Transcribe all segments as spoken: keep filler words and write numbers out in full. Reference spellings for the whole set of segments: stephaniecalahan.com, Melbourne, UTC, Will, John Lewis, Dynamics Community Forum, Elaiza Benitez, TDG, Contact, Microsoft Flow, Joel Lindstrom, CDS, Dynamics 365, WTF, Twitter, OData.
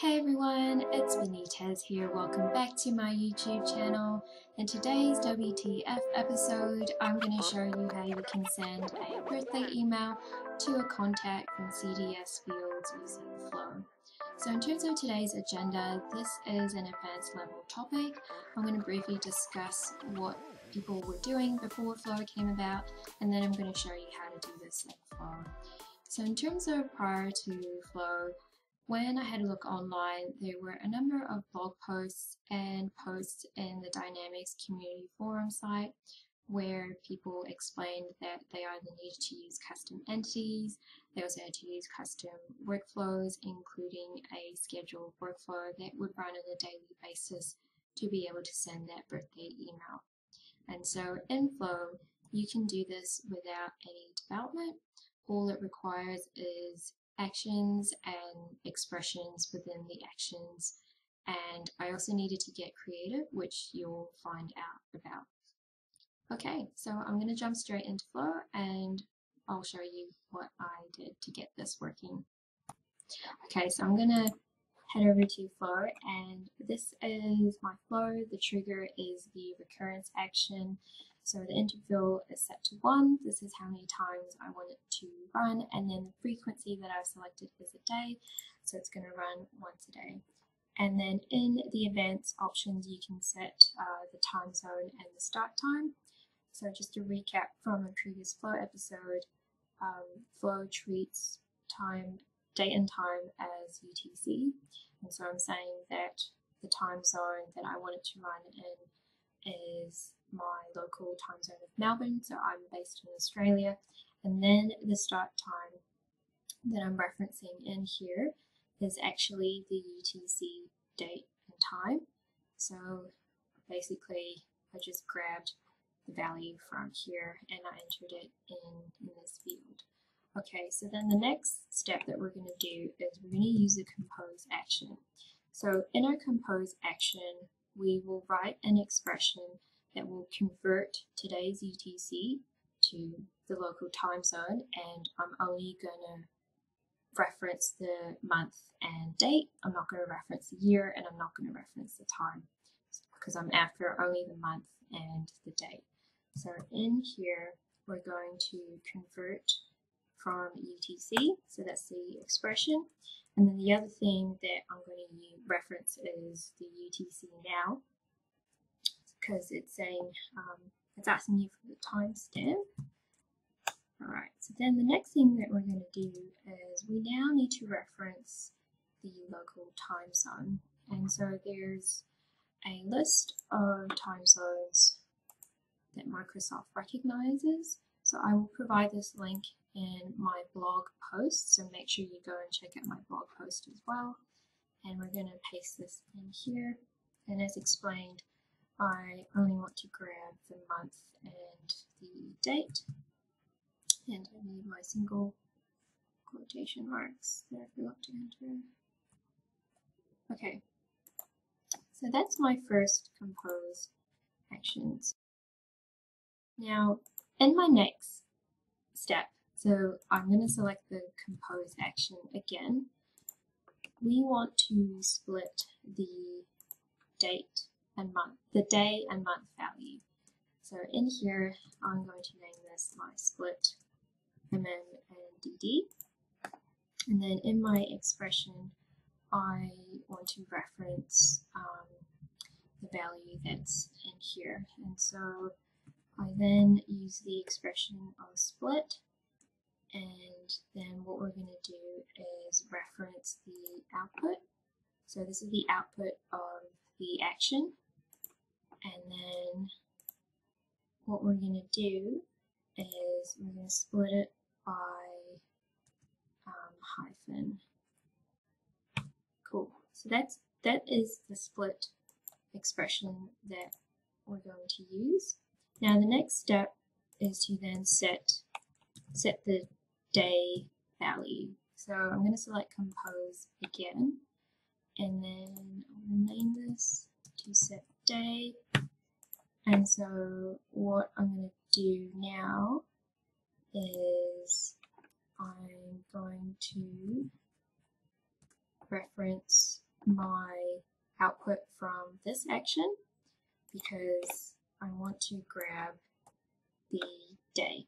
Hey everyone, it's Benitez here. Welcome back to my YouTube channel. In today's W T F episode, I'm going to show you how you can send a birthday email to a contact from C D S fields using Flow. So in terms of today's agenda, this is an advanced level topic. I'm going to briefly discuss what people were doing before Flow came about, and then I'm going to show you how to do this in Flow. So in terms of prior to Flow, when I had a look online, there were a number of blog posts and posts in the Dynamics Community Forum site where people explained that they either needed to use custom entities, they also had to use custom workflows, including a scheduled workflow that would run on a daily basis to be able to send that birthday email. And so in Flow, you can do this without any development. All it requires is actions and expressions within the actions, and I also needed to get creative, which you'll find out about. Okay, so I'm going to jump straight into Flow and I'll show you what I did to get this working. Okay, so I'm going to head over to Flow, and this is my Flow. The trigger is the recurrence action. So the interval is set to one, this is how many times I want it to run, and then the frequency that I've selected is a day, so it's going to run once a day. And then in the advanced options you can set uh, the time zone and the start time. So just to recap from a previous Flow episode, um, Flow treats time, date and time as U T C, and so I'm saying that the time zone that I want it to run in is my local time zone of Melbourne, so I'm based in Australia, and then the start time that I'm referencing in here is actually the U T C date and time. So basically I just grabbed the value from here and I entered it in, in this field. Okay, so then the next step that we're going to do is we're going to use a compose action. So in our compose action we will write an expression that will convert today's U T C to the local time zone, and I'm only going to reference the month and date. I'm not going to reference the year and I'm not going to reference the time because I'm after only the month and the date. So in here we're going to convert from U T C, so that's the expression, and then the other thing that I'm going to reference is the U T C now, because it's saying, um, it's asking you for the timestamp. Alright, so then the next thing that we're going to do is we now need to reference the local time zone. And so there's a list of time zones that Microsoft recognizes. So I will provide this link in my blog post, so make sure you go and check out my blog post as well. And we're going to paste this in here. And as explained, I only want to grab the month and the date, and I need my single quotation marks that I forgot to enter. Okay, so that's my first compose actions. Now in my next step, so I'm going to select the compose action again. We want to split the date and month, the day and month value. So in here I'm going to name this my split M M and D D, and then in my expression I want to reference um, the value that's in here, and so I then use the expression of split, and then what we're going to do is reference the output. So this is the output of the action, and then what we're going to do is we're going to split it by um, hyphen. Cool, so that's that is the split expression that we're going to use. Now the next step is to then set set the day value, so I'm going to select compose again, and then I'm going to name this to set day. And so what I'm going to do now is I'm going to reference my output from this action because I want to grab the day.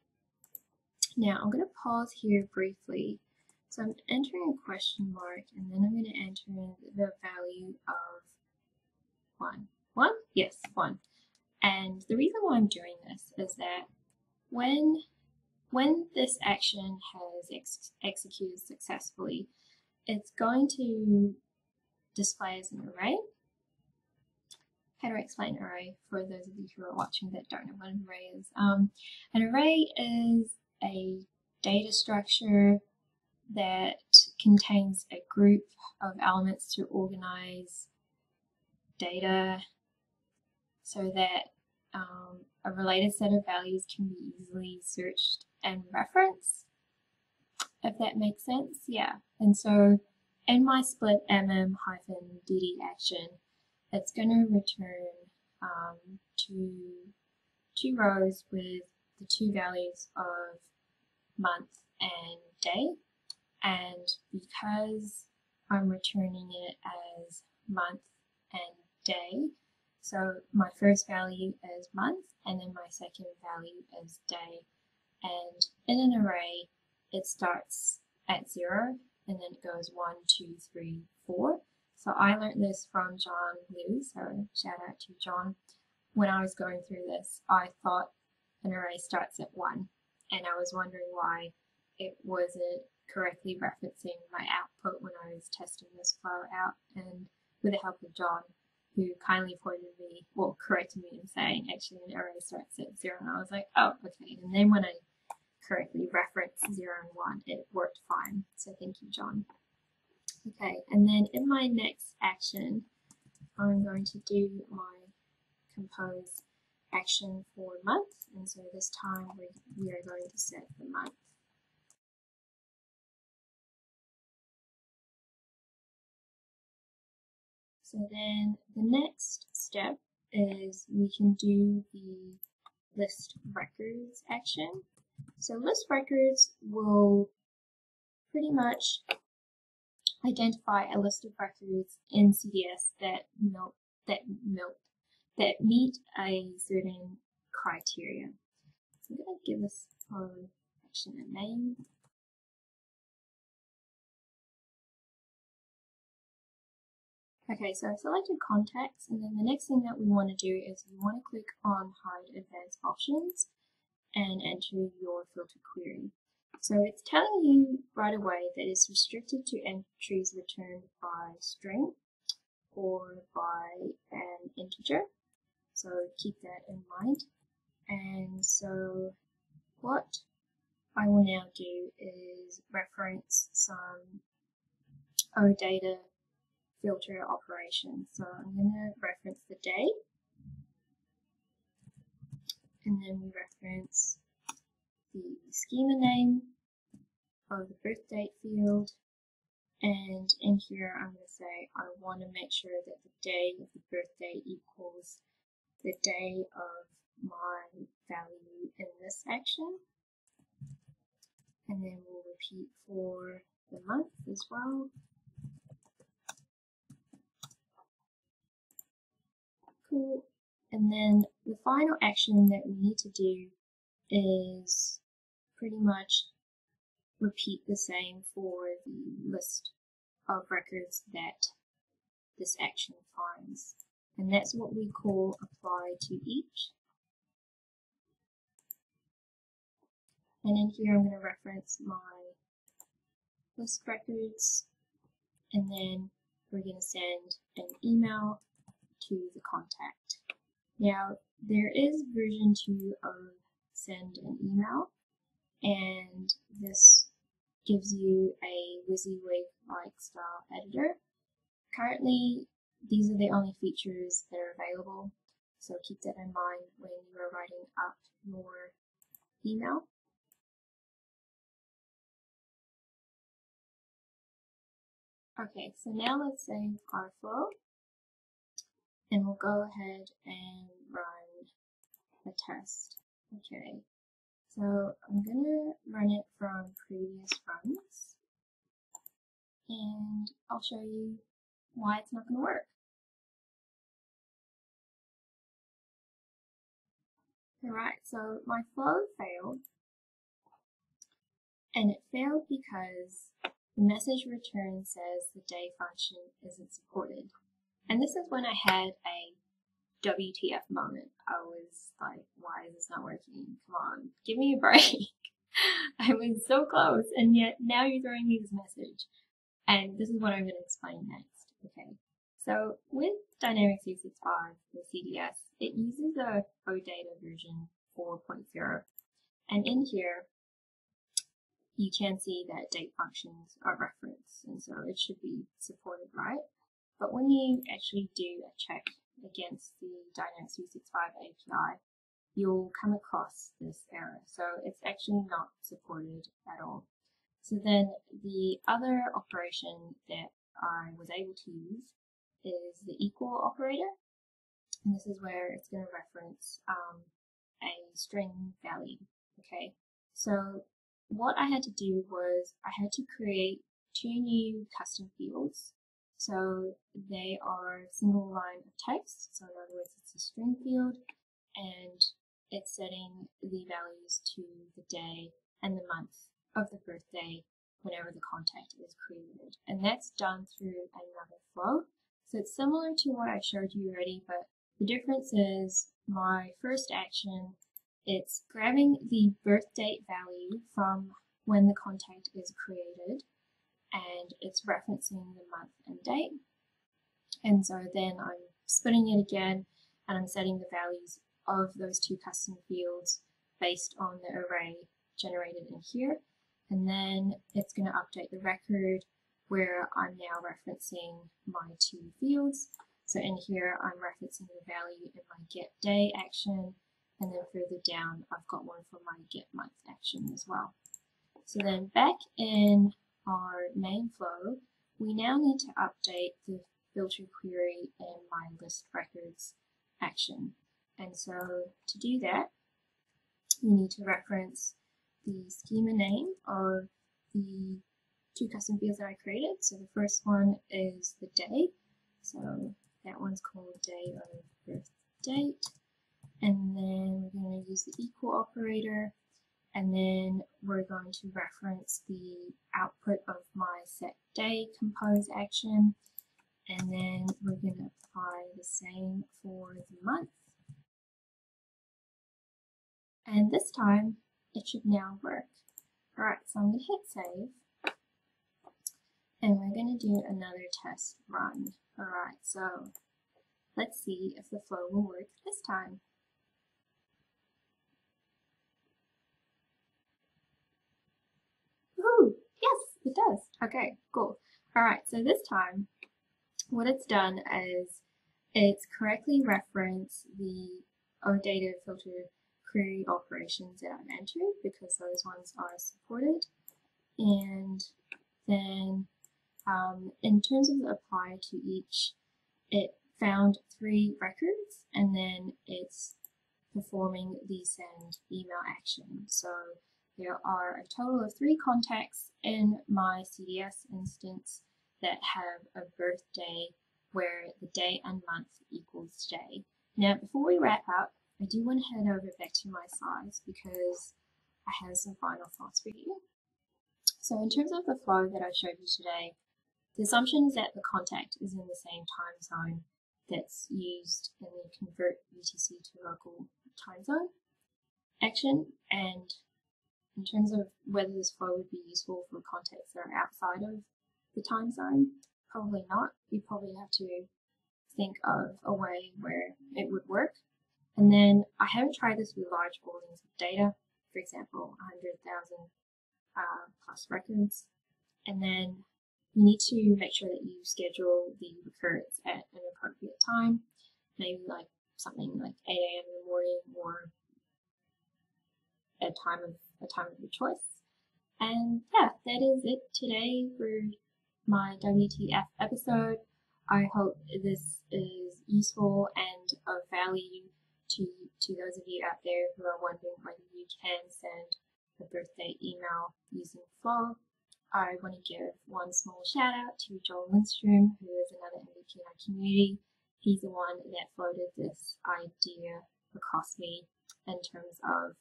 Now I'm going to pause here briefly. So I'm entering a question mark and then I'm going to enter in the value of one. One? Yes, one. And the reason why I'm doing this is that when, when this action has ex executed successfully, it's going to display as an array. How do I explain array for those of you who are watching that don't know what an array is? Um, an array is a data structure that contains a group of elements to organize data so that um, a related set of values can be easily searched and referenced, if that makes sense. Yeah, and so in my split mm-dd action, it's going to return um, two, two rows with the two values of month and day. And because I'm returning it as month and day, so my first value is month and then my second value is day. And in an array, it starts at zero and then it goes one, two, three, four. So I learned this from John Lewis, so shout out to John. When I was going through this, I thought an array starts at one and I was wondering why it wasn't correctly referencing my output when I was testing this flow out, and with the help of John, who kindly pointed me, well, corrected me and saying actually an array starts at zero, and I was like, oh, okay. And then when I correctly referenced zero and one, it worked fine. So thank you, John. Okay, and then in my next action, I'm going to do my compose action for month, and so this time we, we are going to set the month. So then the next step is we can do the list records action. So list records will pretty much identify a list of records in C D S that milk, that milk, that meet a certain criteria. So I'm going to give this um, action a name. Okay, so I've selected contacts, and then the next thing that we want to do is we want to click on Hide Advanced Options and enter your filter query. So it's telling you right away that it's restricted to entries returned by string or by an integer. So keep that in mind. And so what I will now do is reference some OData filter operation. So I'm going to reference the day, and then we reference the schema name of the birth date field, and in here I'm going to say I want to make sure that the day of the birth date equals the day of my value in this action, and then we'll repeat for the month as well. And then the final action that we need to do is pretty much repeat the same for the list of records that this action finds. And that's what we call apply to each. And in here I'm going to reference my list records, and then we're going to send an email to the contact. Now there is version two of send an email, and this gives you a WYSIWYG-like style editor. Currently these are the only features that are available, so keep that in mind when you are writing up your email. Okay, so now let's save our flow. And we'll go ahead and run the test. Okay, so I'm going to run it from previous runs, and I'll show you why it's not going to work. Alright, so my flow failed, and it failed because the message return says the day function isn't supported. And this is when I had a W T F moment. I was like, why is this not working? Come on, give me a break. I was so close, and yet now you're throwing me this message. And this is what I'm going to explain next. Okay, so with Dynamics three sixty-five, the C D S, it uses a OData version four point zero. And in here, you can see that date functions are referenced, and so it should be supported, right? But when you actually do a check against the Dynamics three sixty-five A P I, you'll come across this error. So it's actually not supported at all. So then the other operation that I was able to use is the equal operator. And this is where it's going to reference um, a string value. Okay, so what I had to do was I had to create two new custom fields. So they are single line of text. So in other words, it's a string field, and it's setting the values to the day and the month of the birthday whenever the contact is created. And that's done through another flow. So it's similar to what I showed you already, but the difference is my first action, it's grabbing the birth date value from when the contact is created, and it's referencing the month and date. And so then I'm splitting it again, and I'm setting the values of those two custom fields based on the array generated in here. And then it's going to update the record where I'm now referencing my two fields. So in here, I'm referencing the value in my get day action. And then further down, I've got one for my get month action as well. So then back in our main flow, we now need to update the filter query in my list records action. And so to do that, you need to reference the schema name of the two custom fields that I created. So the first one is the day. So that one's called day of birth date. And then we're going to use the equal operator. And then we're going to reference the output of my set day compose action. And then we're going to apply the same for the month. And this time it should now work. Alright, so I'm going to hit save. And we're going to do another test run. Alright, so let's see if the flow will work this time. Woohoo! Yes, it does. Okay, cool. Alright, so this time what it's done is it's correctly referenced the OData filter query operations that I've entered, because those ones are supported. And then um, in terms of the apply to each, it found three records, and then it's performing the send email action. So there are a total of three contacts in my C D S instance that have a birthday where the day and month equals day. Now, before we wrap up, I do want to head over back to my slides because I have some final thoughts for you. So in terms of the flow that I showed you today, the assumption is that the contact is in the same time zone that's used in the convert U T C to local time zone action. And in terms of whether this flow would be useful for contacts that are outside of the time zone, probably not. We probably have to think of a way where it would work. And then I haven't tried this with large volumes of data, for example, one hundred thousand uh, plus records. And then you need to make sure that you schedule the recurrence at an appropriate time, maybe like something like eight A M in the morning or a time of a time of your choice. And yeah, that is it today for my W T F episode. I hope this is useful and of value to, to those of you out there who are wondering whether you can send a birthday email using Flow. I want to give one small shout out to Joel Lindstrom, who is another particular community. He's the one that floated this idea across me in terms of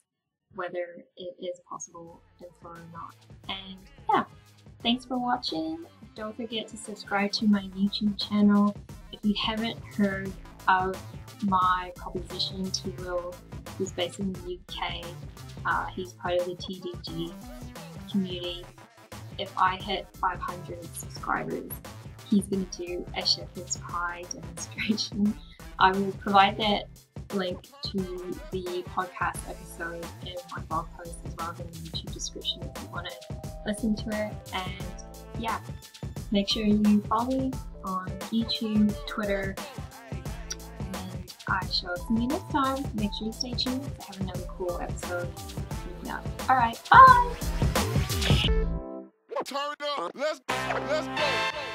whether it is possible in Flow or not. And yeah, thanks for watching. Don't forget to subscribe to my YouTube channel. If you haven't heard of my proposition to Will, who's based in the U K, uh, he's part of the T D G community. If I hit five hundred subscribers, he's going to do a Shepherd's Pie demonstration. I will provide that link to the podcast episode in my blog post as well as in the YouTube description if you want to listen to it. And yeah, make sure you follow me on YouTube, Twitter, and I shall see you next time. Make sure you stay tuned to have another cool episode. Yeah. All right, bye. Turn up. Let's let's go.